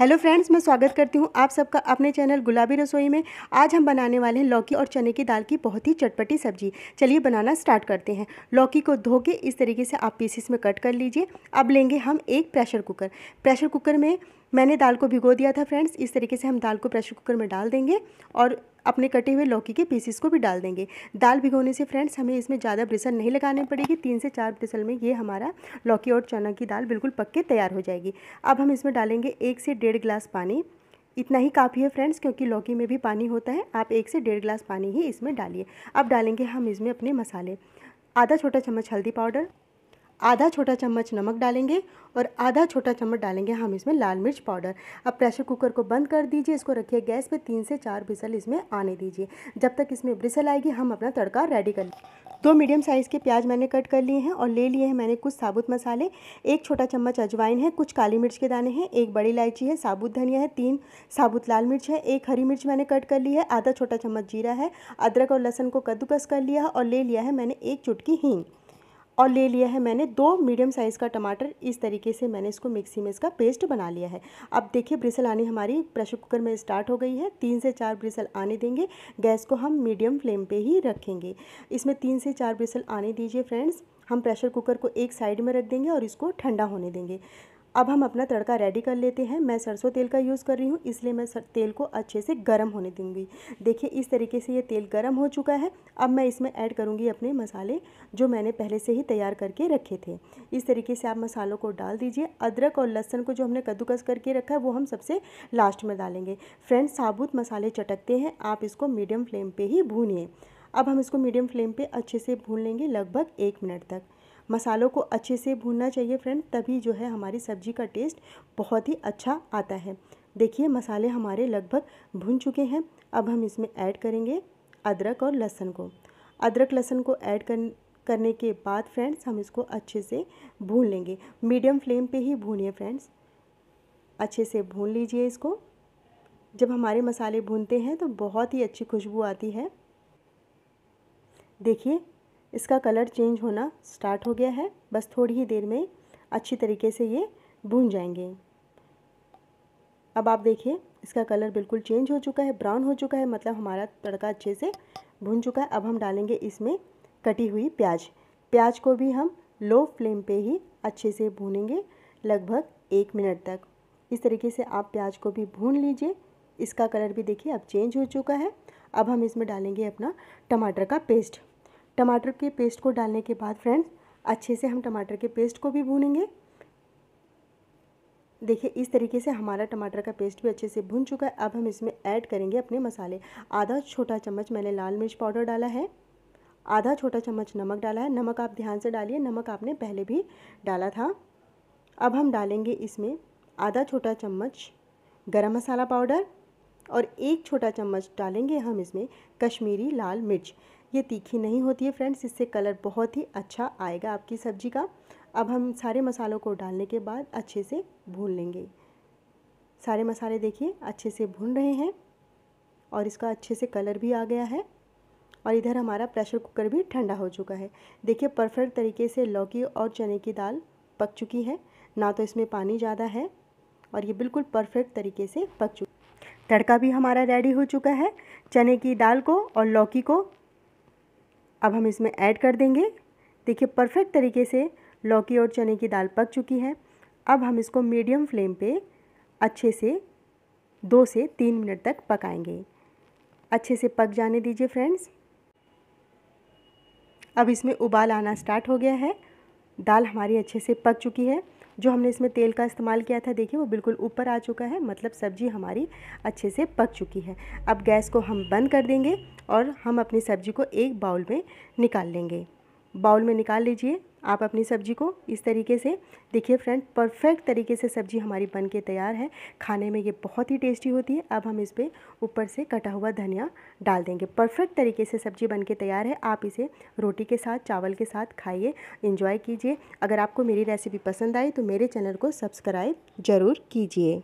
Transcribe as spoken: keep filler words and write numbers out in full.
Hello friends, मैं स्वागत करती हूं आप सबका अपने चैनल गुलाबी रसोई में। आज हम बनाने वाले हैं लौकी और चने की दाल की बहुत ही चटपटी सब्जी। चलिए बनाना स्टार्ट करते हैं। लौकी को धो के इस तरीके से आप पीसेस में कट कर लीजिए। अब लेंगे हम एक प्रेशर कुकर। प्रेशर कुकर में मैंने दाल को भिगो दिया था फ्रेंड्स। इस तरीके से हम दाल को प्रेशर कुकर में डाल देंगे और अपने कटे हुए लौकी के पीसेस को भी डाल देंगे। दाल भिगोने से फ्रेंड्स हमें इसमें ज़्यादा ब्रिसल नहीं लगाने पड़ेगी। तीन से चार ब्रिसल में ये हमारा लौकी और चना की दाल बिल्कुल पक के तैयार हो जाएगी। अब हम इसमें डालेंगे एक से डेढ़ गिलास पानी। इतना ही काफ़ी है फ्रेंड्स, क्योंकि लौकी में भी पानी होता है। आप एक से डेढ़ गिलास पानी ही इसमें डालिए। अब डालेंगे हम इसमें अपने मसाले। आधा छोटा चम्मच हल्दी पाउडर, आधा छोटा चम्मच नमक डालेंगे और आधा छोटा चम्मच डालेंगे हम इसमें लाल मिर्च पाउडर। अब प्रेशर कुकर को बंद कर दीजिए। इसको रखिए गैस पे। तीन से चार ब्रिसल इसमें आने दीजिए। जब तक इसमें ब्रिसल आएगी हम अपना तड़का रेडी कर लेंगे। दो मीडियम साइज़ के प्याज मैंने कट कर लिए हैं और ले लिए हैं मैंने कुछ साबुत मसाले। एक छोटा चम्मच अजवाइन है, कुछ काली मिर्च के दाने हैं, एक बड़ी इलायची है, साबुत धनिया है, तीन साबुत लाल मिर्च है, एक हरी मिर्च मैंने कट कर ली है, आधा छोटा चम्मच जीरा है। अदरक और लहसुन को कद्दूकस कर लिया है और ले लिया है मैंने एक चुटकी हींग और ले लिया है मैंने दो मीडियम साइज़ का टमाटर। इस तरीके से मैंने इसको मिक्सी में इसका पेस्ट बना लिया है। अब देखिए ब्रिसल आनी हमारी प्रेशर कुकर में स्टार्ट हो गई है। तीन से चार ब्रिसल आने देंगे। गैस को हम मीडियम फ्लेम पे ही रखेंगे। इसमें तीन से चार ब्रिसल आने दीजिए फ्रेंड्स। हम प्रेशर कुकर को एक साइड में रख देंगे और इसको ठंडा होने देंगे। अब हम अपना तड़का रेडी कर लेते हैं। मैं सरसों तेल का यूज़ कर रही हूँ, इसलिए मैं तेल को अच्छे से गर्म होने दूँगी। देखिए इस तरीके से ये तेल गर्म हो चुका है। अब मैं इसमें ऐड करूँगी अपने मसाले जो मैंने पहले से ही तैयार करके रखे थे। इस तरीके से आप मसालों को डाल दीजिए। अदरक और लहसुन को जो हमने कद्दूकस करके रखा है वो हम सबसे लास्ट में डालेंगे। फ्रेंड्स साबुत मसाले चटकते हैं, आप इसको मीडियम फ्लेम पर ही भूनिए। अब हम इसको मीडियम फ्लेम पर अच्छे से भून लेंगे लगभग एक मिनट तक। मसालों को अच्छे से भूनना चाहिए फ्रेंड, तभी जो है हमारी सब्जी का टेस्ट बहुत ही अच्छा आता है। देखिए मसाले हमारे लगभग भून चुके हैं। अब हम इसमें ऐड करेंगे अदरक और लहसुन को। अदरक लहसुन को ऐड कर, करने के बाद फ्रेंड्स हम इसको अच्छे से भून लेंगे। मीडियम फ्लेम पे ही भूनिए फ्रेंड्स। अच्छे से भून लीजिए इसको। जब हमारे मसाले भूनते हैं तो बहुत ही अच्छी खुशबू आती है। देखिए इसका कलर चेंज होना स्टार्ट हो गया है। बस थोड़ी ही देर में अच्छी तरीके से ये भून जाएंगे। अब आप देखिए इसका कलर बिल्कुल चेंज हो चुका है, ब्राउन हो चुका है, मतलब हमारा तड़का अच्छे से भून चुका है। अब हम डालेंगे इसमें कटी हुई प्याज। प्याज को भी हम लो फ्लेम पे ही अच्छे से भूनेंगे लगभग एक मिनट तक। इस तरीके से आप प्याज को भी भून लीजिए। इसका कलर भी देखिए अब चेंज हो चुका है। अब हम इसमें डालेंगे अपना टमाटर का पेस्ट। टमाटर के पेस्ट को डालने के बाद फ्रेंड्स अच्छे से हम टमाटर के पेस्ट को भी भूनेंगे। देखिए इस तरीके से हमारा टमाटर का पेस्ट भी अच्छे से भून चुका है। अब हम इसमें ऐड करेंगे अपने मसाले। आधा छोटा चम्मच मैंने लाल मिर्च पाउडर डाला है, आधा छोटा चम्मच नमक डाला है। नमक आप ध्यान से डालिए, नमक आपने पहले भी डाला था। अब हम डालेंगे इसमें आधा छोटा चम्मच गरम मसाला पाउडर और एक छोटा चम्मच डालेंगे हम इसमें कश्मीरी लाल मिर्च। ये तीखी नहीं होती है फ्रेंड्स, इससे कलर बहुत ही अच्छा आएगा आपकी सब्जी का। अब हम सारे मसालों को डालने के बाद अच्छे से भून लेंगे। सारे मसाले देखिए अच्छे से भून रहे हैं और इसका अच्छे से कलर भी आ गया है। और इधर हमारा प्रेशर कुकर भी ठंडा हो चुका है। देखिए परफेक्ट तरीके से लौकी और चने की दाल पक चुकी है। ना तो इसमें पानी ज़्यादा है और ये बिल्कुल परफेक्ट तरीके से पक चुकी। तड़का भी हमारा रेडी हो चुका है। चने की दाल को और लौकी को अब हम इसमें ऐड कर देंगे। देखिए परफेक्ट तरीके से लौकी और चने की दाल पक चुकी है। अब हम इसको मीडियम फ्लेम पे अच्छे से दो से तीन मिनट तक पकाएंगे। अच्छे से पक जाने दीजिए फ्रेंड्स। अब इसमें उबाल आना स्टार्ट हो गया है। दाल हमारी अच्छे से पक चुकी है। जो हमने इसमें तेल का इस्तेमाल किया था देखिए वो बिल्कुल ऊपर आ चुका है, मतलब सब्जी हमारी अच्छे से पक चुकी है। अब गैस को हम बंद कर देंगे और हम अपनी सब्जी को एक बाउल में निकाल लेंगे। बाउल में निकाल लीजिए आप अपनी सब्जी को इस तरीके से। देखिए फ्रेंड परफेक्ट तरीके से सब्जी हमारी बन के तैयार है। खाने में ये बहुत ही टेस्टी होती है। अब हम इस पर ऊपर से कटा हुआ धनिया डाल देंगे। परफेक्ट तरीके से सब्जी बन के तैयार है। आप इसे रोटी के साथ, चावल के साथ खाइए, एंजॉय कीजिए। अगर आपको मेरी रेसिपी पसंद आई तो मेरे चैनल को सब्सक्राइब ज़रूर कीजिए।